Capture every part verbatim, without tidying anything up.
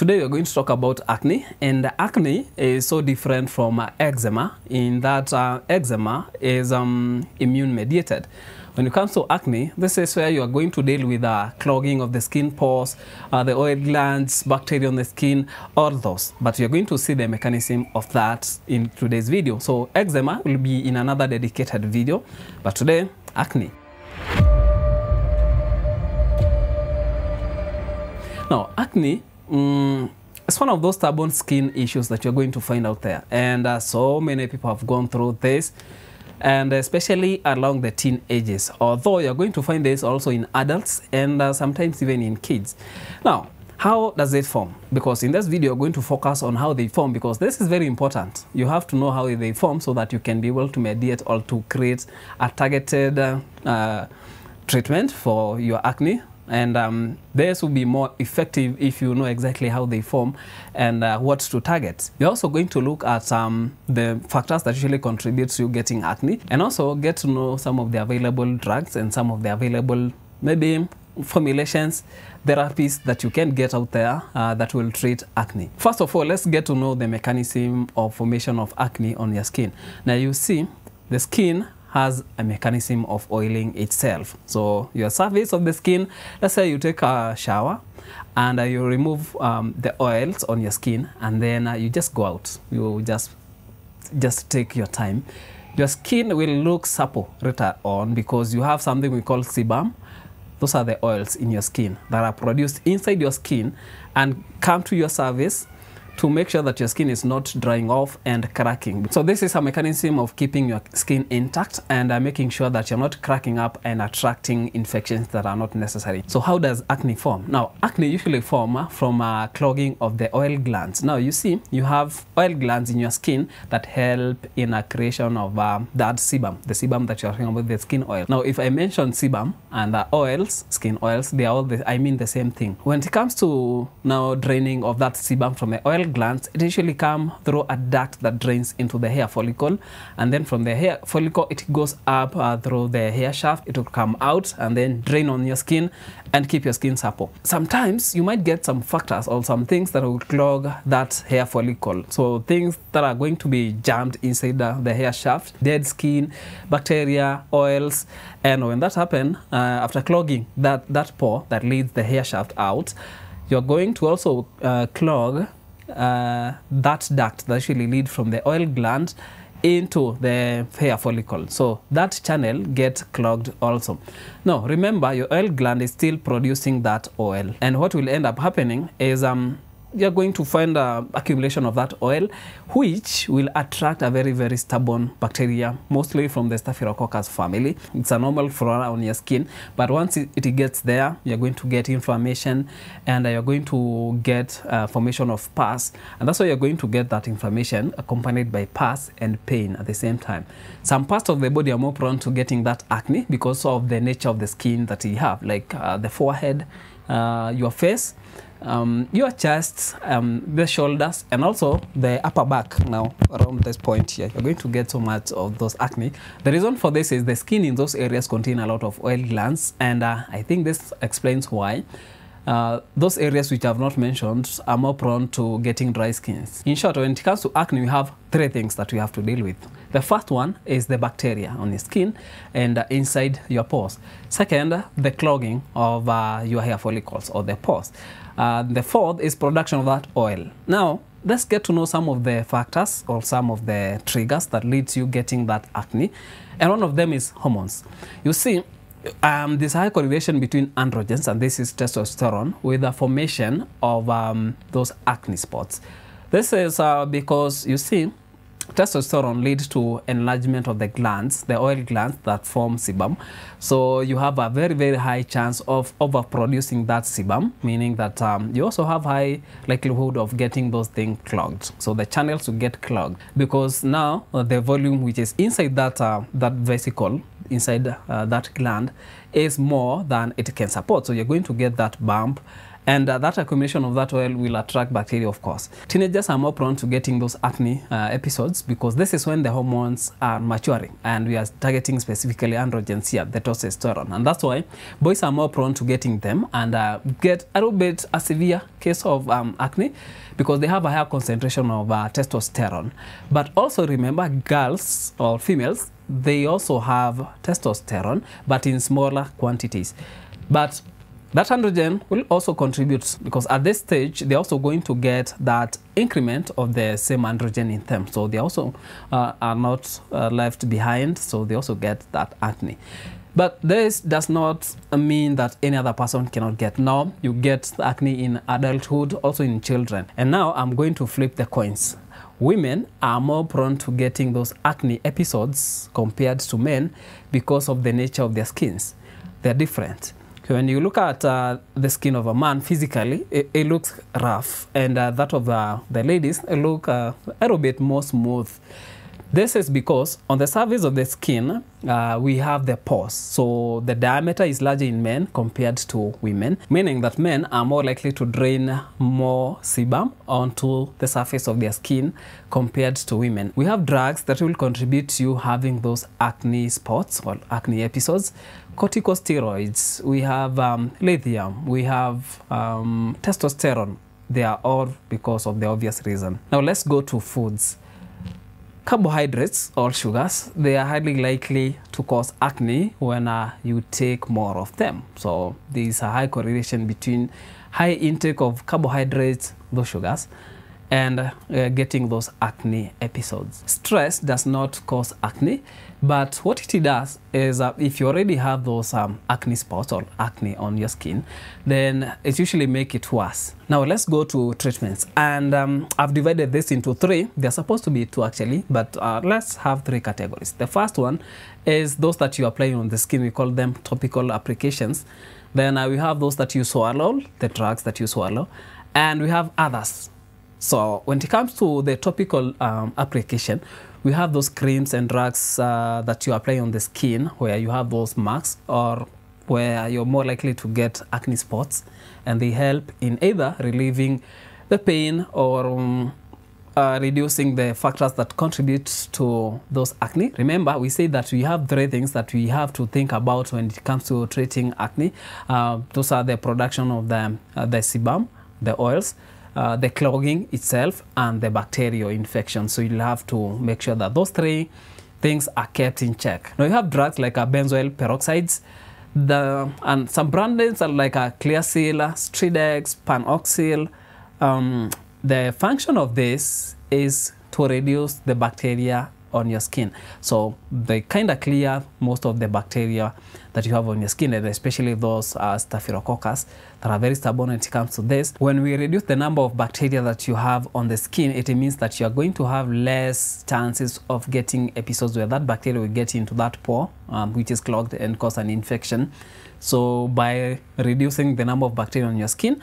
Today we're going to talk about acne, and acne is so different from uh, eczema in that uh, eczema is um, immune mediated. When it comes to acne, this is where you are going to deal with uh, clogging of the skin pores, uh, the oil glands, bacteria on the skin, all those. But you're going to see the mechanism of that in today's video. So eczema will be in another dedicated video, but today, acne. Now, acne Mm, it's one of those stubborn skin issues that you're going to find out there. And uh, so many people have gone through this, and especially along the teen ages. Although you're going to find this also in adults and uh, sometimes even in kids. Now, how does it form? Because in this video, we're going to focus on how they form, because this is very important. You have to know how they form so that you can be able to mediate or to create a targeted uh, uh, treatment for your acne. And um, this will be more effective if you know exactly how they form and uh, what to target. You're also going to look at um, the factors that usually contribute to you getting acne, and also get to know some of the available drugs and some of the available maybe formulations, therapies that you can get out there uh, that will treat acne. First of all, let's get to know the mechanism of formation of acne on your skin. Now you see the skin has a mechanism of oiling itself. So your surface of the skin, let's say you take a shower and uh, you remove um, the oils on your skin, and then uh, you just go out. You just, just take your time. Your skin will look supple later on because you have something we call sebum. Those are the oils in your skin that are produced inside your skin and come to your surface to make sure that your skin is not drying off and cracking. So this is a mechanism of keeping your skin intact and uh, making sure that you're not cracking up and attracting infections that are not necessary. So how does acne form? Now, acne usually form from uh, clogging of the oil glands. Now you see, you have oil glands in your skin that help in a creation of uh, that sebum, the sebum that you're talking about, the skin oil. Now, if I mention sebum and the oils, skin oils, they are all the, I mean the same thing. When it comes to now draining of that sebum from the oil glands, it usually comes through a duct that drains into the hair follicle, and then from the hair follicle it goes up uh, through the hair shaft. It will come out and then drain on your skin and keep your skin supple. Sometimes you might get some factors or some things that will clog that hair follicle, so things that are going to be jammed inside the, the hair shaft, dead skin, bacteria, oils. And when that happens, uh, after clogging that that pore that leads the hair shaft out, you're going to also uh, clog Uh, that duct that actually leads from the oil gland into the hair follicle. So that channel gets clogged also. Now remember, your oil gland is still producing that oil, and what will end up happening is um you're going to find uh, accumulation of that oil, which will attract a very, very stubborn bacteria, mostly from the Staphylococcus family. It's a normal flora on your skin, but once it, it gets there, you're going to get inflammation, and uh, you're going to get uh, formation of pus, and that's why you're going to get that inflammation accompanied by pus and pain at the same time. Some parts of the body are more prone to getting that acne because of the nature of the skin that you have, like uh, the forehead, uh, your face, Um, your chest, um, the shoulders, and also the upper back. Now, around this point here, you're going to get so much of those acne. The reason for this is the skin in those areas contain a lot of oil glands, and uh, I think this explains why uh, those areas which I've not mentioned are more prone to getting dry skins. In short, when it comes to acne, we have three things that we have to deal with. The first one is the bacteria on the skin and uh, inside your pores. Second, the clogging of uh, your hair follicles or the pores. Uh, the fourth is production of that oil. Now, let's get to know some of the factors or some of the triggers that leads you getting that acne. And one of them is hormones. You see, um, there's high correlation between androgens, and this is testosterone, with the formation of um, those acne spots. This is uh, because, you see, testosterone leads to enlargement of the glands, the oil glands that form sebum. So you have a very, very high chance of overproducing that sebum, meaning that um, you also have high likelihood of getting those things clogged. So the channels will get clogged because now the volume which is inside that, uh, that vesicle, inside uh, that gland, is more than it can support. So you're going to get that bump And uh, that accumulation of that oil will attract bacteria, of course. Teenagers are more prone to getting those acne uh, episodes because this is when the hormones are maturing, and we are targeting specifically androgens here, the testosterone. And that's why boys are more prone to getting them and uh, get a little bit a severe case of um, acne because they have a higher concentration of uh, testosterone. But also remember, girls or females, they also have testosterone, but in smaller quantities. But that androgen will also contribute because at this stage, they're also going to get that increment of the same androgen in them. So they also uh, are not uh, left behind. So they also get that acne. But this does not mean that any other person cannot get. Now you get acne in adulthood, also in children. And now I'm going to flip the coins. Women are more prone to getting those acne episodes compared to men because of the nature of their skins. They're different. When you look at uh, the skin of a man physically, it, it looks rough, and uh, that of uh, the ladies it look uh, a little bit more smooth. This is because on the surface of the skin, uh, we have the pores. So the diameter is larger in men compared to women, meaning that men are more likely to drain more sebum onto the surface of their skin compared to women. We have drugs that will contribute to you having those acne spots or acne episodes. Corticosteroids, we have um, lithium, we have um, testosterone. They are all because of the obvious reason. Now let's go to foods. Carbohydrates or sugars, they are highly likely to cause acne when uh, you take more of them. So there is a high correlation between high intake of carbohydrates, those sugars, and uh, getting those acne episodes. Stress does not cause acne, but what it does is uh, if you already have those um, acne spots or acne on your skin, then it usually makes it worse. Now let's go to treatments. And um, I've divided this into three. They're supposed to be two actually, but uh, let's have three categories. The first one is those that you apply on the skin. We call them topical applications. Then uh, we have those that you swallow, the drugs that you swallow, and we have others. So when it comes to the topical um, application, we have those creams and drugs uh, that you apply on the skin where you have those marks or where you're more likely to get acne spots, and they help in either relieving the pain or um, uh, reducing the factors that contribute to those acne. Remember, we say that we have three things that we have to think about when it comes to treating acne. Uh, those are the production of the, uh, the sebum, the oils, Uh, the clogging itself, and the bacterial infection. So you'll have to make sure that those three things are kept in check. Now you have drugs like uh, benzoyl peroxides, the, and some brand names are like uh, Clearasil, Stridex, Panoxyl. Um, the function of this is to reduce the bacteria on your skin. So they kind of clear most of the bacteria that you have on your skin, and especially those uh, Staphylococcus that are very stubborn when it comes to this. When we reduce the number of bacteria that you have on the skin, it means that you are going to have less chances of getting episodes where that bacteria will get into that pore, um, which is clogged and cause an infection. So by reducing the number of bacteria on your skin,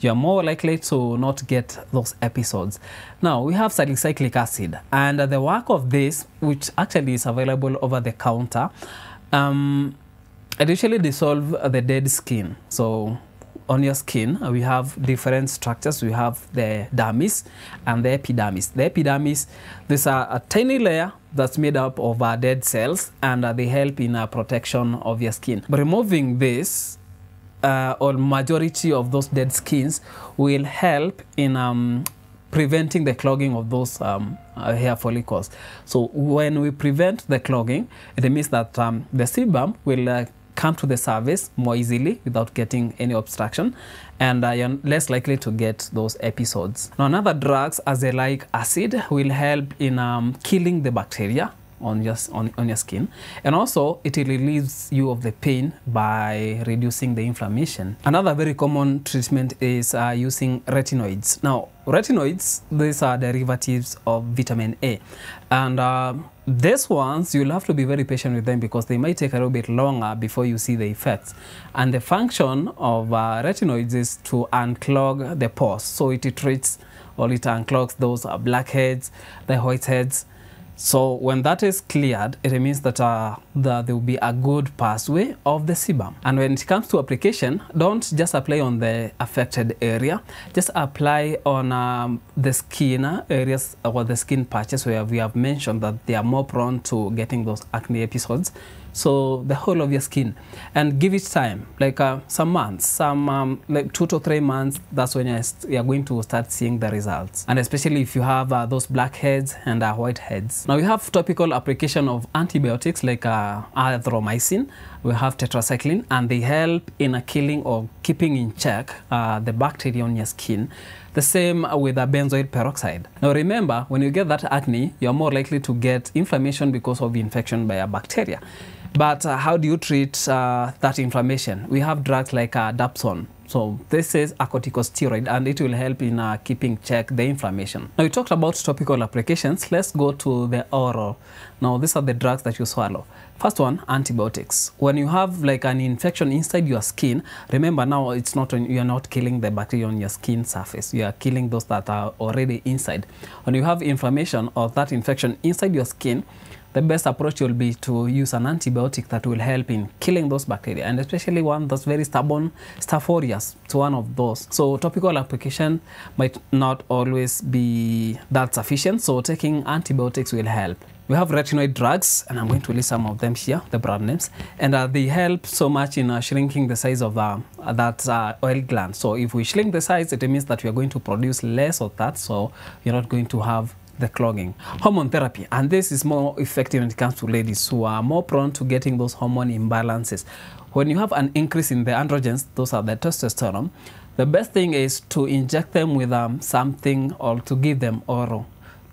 you are more likely to not get those episodes. Now, we have salicylic acid, and the work of this, which actually is available over the counter, um, it usually dissolves the dead skin. So on your skin, we have different structures. We have the dermis and the epidermis. The epidermis, these are a tiny layer that's made up of uh, dead cells, and uh, they help in uh, protection of your skin. But removing this, uh, or majority of those dead skins, will help in um, preventing the clogging of those um, uh, hair follicles. So when we prevent the clogging, it means that um, the sebum will uh, come to the surface more easily without getting any obstruction, and uh, you're less likely to get those episodes. Now, another drugs, azelaic acid, will help in um, killing the bacteria on your, on, on your skin, and also it relieves you of the pain by reducing the inflammation. Another very common treatment is uh, using retinoids. Now, retinoids, these are derivatives of vitamin A, and uh, these ones you'll have to be very patient with them because they might take a little bit longer before you see the effects. And the function of uh, retinoids is to unclog the pores, so it treats or it unclogs those uh, blackheads, the whiteheads, So when that is cleared, it means that uh, the, there will be a good pathway of the sebum. And when it comes to application, don't just apply on the affected area. Just apply on um, the skin areas or the skin patches where we have mentioned that they are more prone to getting those acne episodes. So the whole of your skin, and give it time, like uh, some months, some um, like two to three months. That's when you're, you're going to start seeing the results. And especially if you have uh, those blackheads and uh, whiteheads. Now we have topical application of antibiotics like uh, erythromycin. We have tetracycline, and they help in a killing or keeping in check uh, the bacteria on your skin. The same with the benzoyl peroxide. Now remember, when you get that acne, you're more likely to get inflammation because of infection by a bacteria. But uh, how do you treat uh, that inflammation? We have drugs like uh, dapsone. So this is a corticosteroid, and it will help in uh, keeping check the inflammation. Now we talked about topical applications. Let's go to the oral. Now these are the drugs that you swallow. First one, antibiotics. When you have like an infection inside your skin, remember now it's not you are not killing the bacteria on your skin surface. You are killing those that are already inside. When you have inflammation or that infection inside your skin, the best approach will be to use an antibiotic that will help in killing those bacteria, and especially one that's very stubborn, Staph aureus, it's one of those. So topical application might not always be that sufficient, so taking antibiotics will help. We have retinoid drugs, and I'm going to list some of them here, the brand names, and uh, they help so much in uh, shrinking the size of uh, that uh, oil gland. So if we shrink the size, it means that we are going to produce less of that, so you're not going to have the clogging. Hormone therapy, and this is more effective when it comes to ladies who are more prone to getting those hormone imbalances. When you have an increase in the androgens, those are the testosterone, the best thing is to inject them with um, something, or to give them oral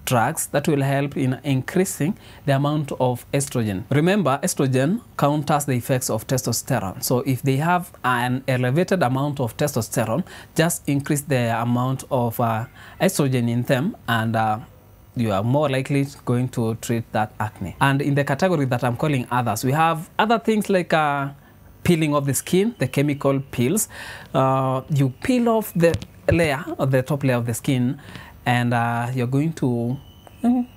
drugs that will help in increasing the amount of estrogen. Remember, estrogen counters the effects of testosterone. So if they have an elevated amount of testosterone, just increase the amount of uh, estrogen in them, and uh, you are more likely going to treat that acne. And in the category that I'm calling others, we have other things like uh, peeling of the skin, the chemical peels. Uh, you peel off the layer, or the top layer of the skin, and uh, you're going to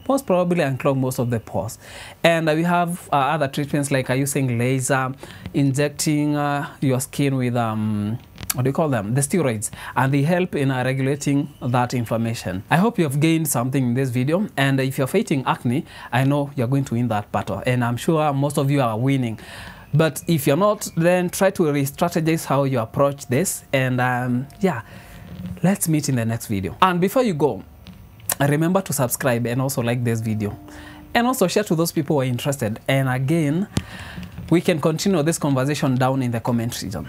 most probably unclog most of the pores. And uh, we have uh, other treatments like uh, using laser, injecting uh, your skin with um, what do you call them? The steroids, and they help in uh, regulating that inflammation. I hope you have gained something in this video, and if you're fighting acne, I know you're going to win that battle, and I'm sure most of you are winning. But if you're not, then try to re-strategize how you approach this, and um, yeah, let's meet in the next video. And before you go, remember to subscribe and also like this video, and also share to those people who are interested. And again, we can continue this conversation down in the comment region.